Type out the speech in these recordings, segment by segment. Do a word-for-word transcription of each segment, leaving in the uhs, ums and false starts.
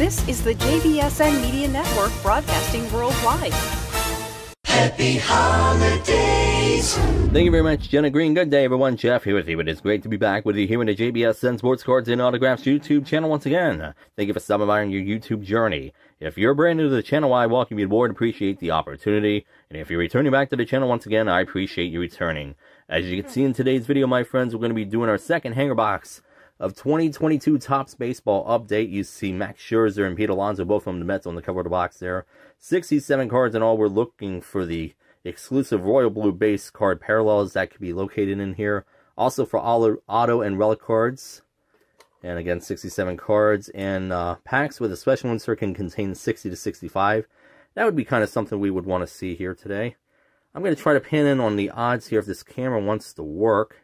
This is the J B S N Media Network, broadcasting worldwide. Happy holidays. Thank you very much, Jenna Green. Good day, everyone. Jeff here with you. It is great to be back with you here in the J B S N Sports Cards and Autographs YouTube channel once again. Thank you for summarizing your YouTube journey. If you're brand new to the channel, I welcome you aboard and appreciate the opportunity. And if you're returning back to the channel once again, I appreciate you returning. As you can see in today's video, my friends, we're going to be doing our second hanger box of twenty twenty-two Topps Baseball Update. You see Max Scherzer and Pete Alonso, both from the Mets, on the cover of the box there. sixty-seven cards in all. We're looking for the exclusive Royal Blue Base Card Parallels that could be located in here. Also for auto and relic cards. And again, sixty-seven cards. And uh, packs with a special insert can contain sixty to sixty-five. That would be kind of something we would want to see here today. I'm going to try to pin in on the odds here if this camera wants to work.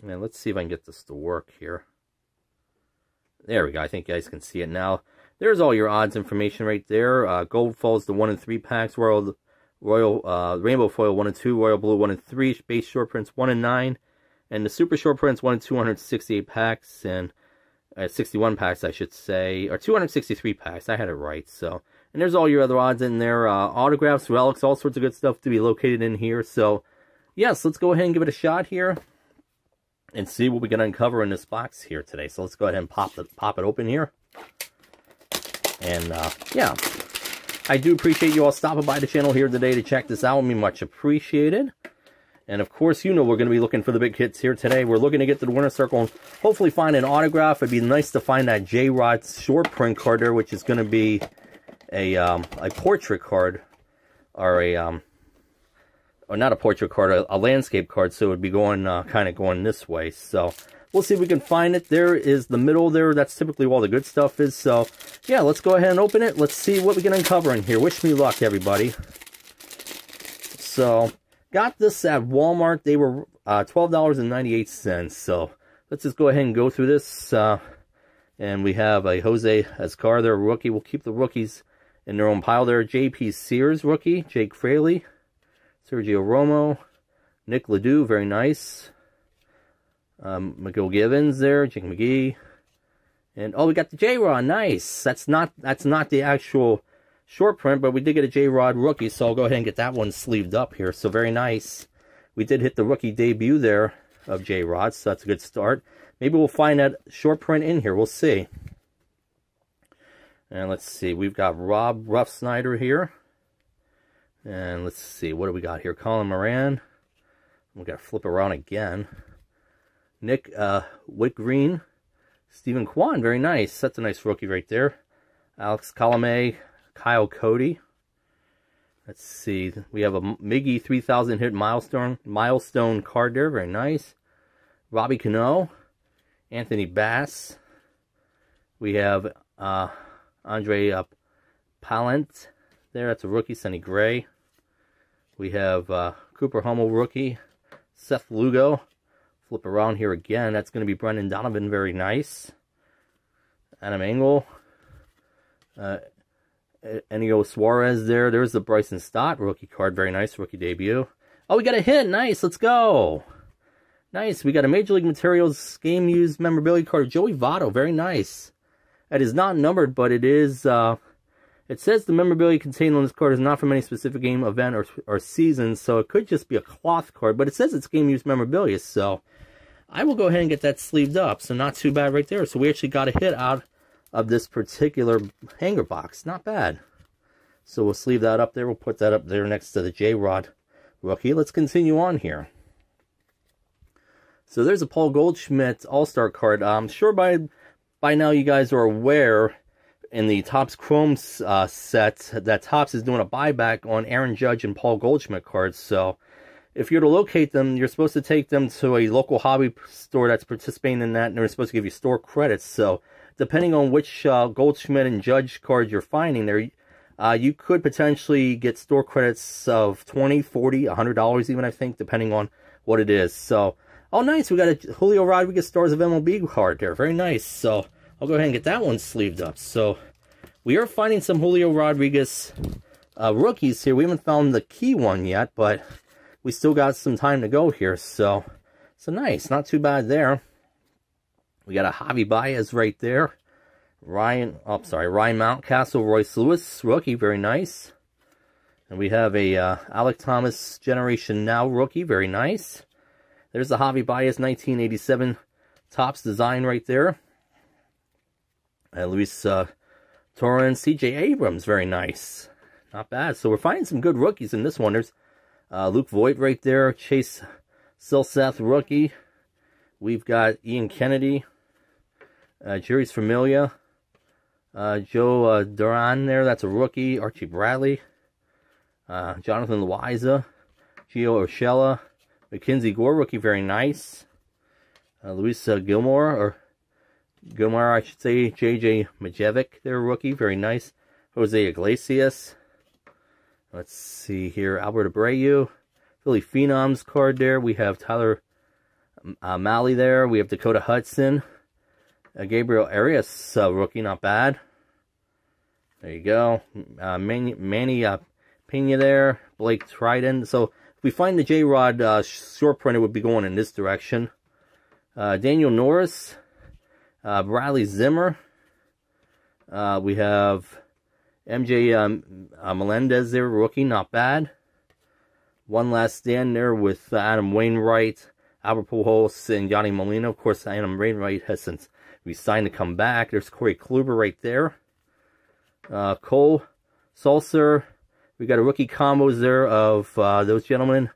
And let's see if I can get this to work here. There we go. I think you guys can see it now. There's all your odds information right there. Uh, Gold Falls, the one and three packs. Royal, Royal, uh, Rainbow Foil, one and two. Royal Blue, one and three. Base Short Prints, one and nine. And the Super Short Prints, one and two hundred sixty-eight packs. And uh, sixty-one packs, I should say. Or two hundred sixty-three packs. I had it right. So, and there's all your other odds in there. Uh, autographs, relics, all sorts of good stuff to be located in here. So, yes, let's go ahead and give it a shot here and see what we can uncover in this box here today. So let's go ahead and pop the pop it open here. And uh, yeah, I do appreciate you all stopping by the channel here today to check this out. I mean, much appreciated. And of course, you know we're going to be looking for the big hits here today. We're looking to get to the winner's circle and hopefully find an autograph. It'd be nice to find that J-Rod short print card there, which is going to be a um, a portrait card or a um. Or not a portrait card, a, a landscape card, so it would be going, uh, kind of going this way. So, we'll see if we can find it. There is the middle there. That's typically where all the good stuff is. So, yeah, let's go ahead and open it. Let's see what we can uncover in here. Wish me luck, everybody. So, got this at Walmart. They were uh, twelve ninety-eight. So, let's just go ahead and go through this. Uh, and we have a Jose Azcarte there, rookie. We'll keep the rookies in their own pile there. J P Sears, rookie. Jake Fraley. Sergio Romo, Nick Ledoux, very nice. Um, Miguel Givens there, Jake McGee, and oh, we got the J-Rod, nice. That's not that's not the actual short print, but we did get a J-Rod rookie, so I'll go ahead and get that one sleeved up here. So very nice. We did hit the rookie debut there of J-Rod, so that's a good start. Maybe we'll find that short print in here. We'll see. And let's see, we've got Rob Ruff-Snyder here. And let's see, what do we got here? Colin Moran. We've got to flip around again. Nick uh, Whitgren. Stephen Kwan, very nice. That's a nice rookie right there. Alex Calame. Kyle Cody. Let's see. We have a Miggy three thousand hit milestone, milestone card there. Very nice. Robbie Cano. Anthony Bass. We have uh, Andre uh, Pallante there. That's a rookie. Sonny Gray. We have uh, Cooper Hummel, rookie. Seth Lugo. Flip around here again. That's going to be Brendan Donovan. Very nice. Adam Engel. Uh, Ennio Suarez there. There's the Bryson Stott rookie card. Very nice. Rookie debut. Oh, we got a hit. Nice. Let's go. Nice. We got a Major League Materials game used memorabilia card. Joey Votto. Very nice. That is not numbered, but it is... Uh, It says the memorabilia contained on this card is not from any specific game, event, or, or season, so it could just be a cloth card, but it says it's game-used memorabilia, so I will go ahead and get that sleeved up, so not too bad right there. So we actually got a hit out of this particular hanger box. Not bad. So we'll sleeve that up there. We'll put that up there next to the J-Rod rookie. Let's continue on here. So there's a Paul Goldschmidt All-Star card. I'm sure by, by now you guys are aware... In the Topps Chrome uh, set, that Topps is doing a buyback on Aaron Judge and Paul Goldschmidt cards. So, if you're to locate them, you're supposed to take them to a local hobby store that's participating in that, and they're supposed to give you store credits. So, depending on which uh, Goldschmidt and Judge cards you're finding there, uh, you could potentially get store credits of twenty, forty, a hundred dollars even, I think, depending on what it is. So, oh, nice. We got a Julio Rodriguez Stars of M L B card there. Very nice. So, I'll go ahead and get that one sleeved up. So, we are finding some Julio Rodriguez uh, rookies here. We haven't found the key one yet, but we still got some time to go here. So, so nice. Not too bad there. We got a Javi Baez right there. Ryan, oh, sorry, Ryan Mountcastle, Royce Lewis, rookie, very nice. And we have a uh, Alec Thomas Generation Now rookie, very nice. There's the Javi Baez nineteen eighty-seven Topps design right there. And Luis uh, Torrens, C J Abrams, very nice. Not bad. So we're finding some good rookies in this one. There's uh, Luke Voigt right there, Chase Silseth, rookie. We've got Ian Kennedy, uh, Jerry's Familia, uh, Joe uh, Duran there, that's a rookie, Archie Bradley, uh, Jonathan Loaiza, Gio Urshela, Mackenzie Gore, rookie, very nice. Uh, Luis uh, Gilmore, or Gilmar, I should say, J J Majevic, their rookie, very nice. Jose Iglesias. Let's see here, Albert Abreu. Philly Phenoms card there. We have Tyler uh, Malley there. We have Dakota Hudson. Uh, Gabriel Arias, uh, rookie, not bad. There you go. Uh, Manny, Manny uh, Pena there. Blake Trident. So if we find the J-Rod uh, short print, it would be going in this direction. Uh, Daniel Norris. Uh, Bradley Zimmer. Uh, we have M J um, uh, Melendez there, rookie, not bad. One Last Stand there with uh, Adam Wainwright, Albert Pujols, and Yadi Molina. Of course, Adam Wainwright has since resigned to come back. There's Corey Kluber right there. Uh, Cole Sulcer. We got a rookie combos there of uh, those gentlemen.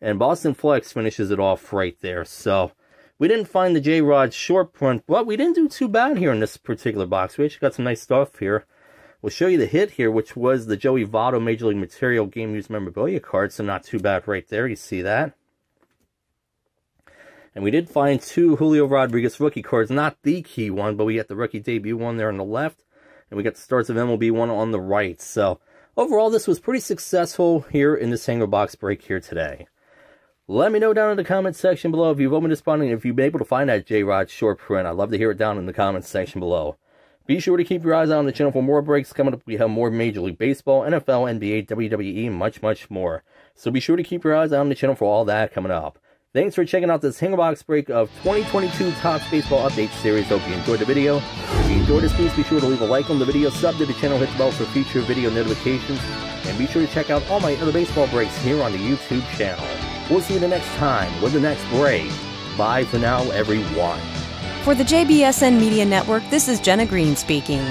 And Boston Flex finishes it off right there. So we didn't find the J-Rod short print, but we didn't do too bad here in this particular box. We actually got some nice stuff here. We'll show you the hit here, which was the Joey Votto Major League Material Game Used Memorabilia card, so not too bad right there. You see that. And we did find two Julio Rodriguez rookie cards, not the key one, but we got the rookie debut one there on the left, and we got the starts of M L B one on the right. So overall, this was pretty successful here in this Hanger Box break here today. Let me know down in the comments section below if you've opened this bundle and if you've been able to find that J-Rod short print. I'd love to hear it down in the comments section below. Be sure to keep your eyes out on the channel for more breaks. Coming up, we have more Major League Baseball, N F L, N B A, W W E, much, much more. So be sure to keep your eyes out on the channel for all that coming up. Thanks for checking out this Hanger Box break of twenty twenty-two Topps Baseball Update Series. Hope you enjoyed the video. If you enjoyed this, please be sure to leave a like on the video, sub to the channel, hit the bell for future video notifications, and be sure to check out all my other baseball breaks here on the YouTube channel. We'll see you the next time with the next break. Bye for now, everyone. For the J B S N Media Network, this is Jenna Green speaking.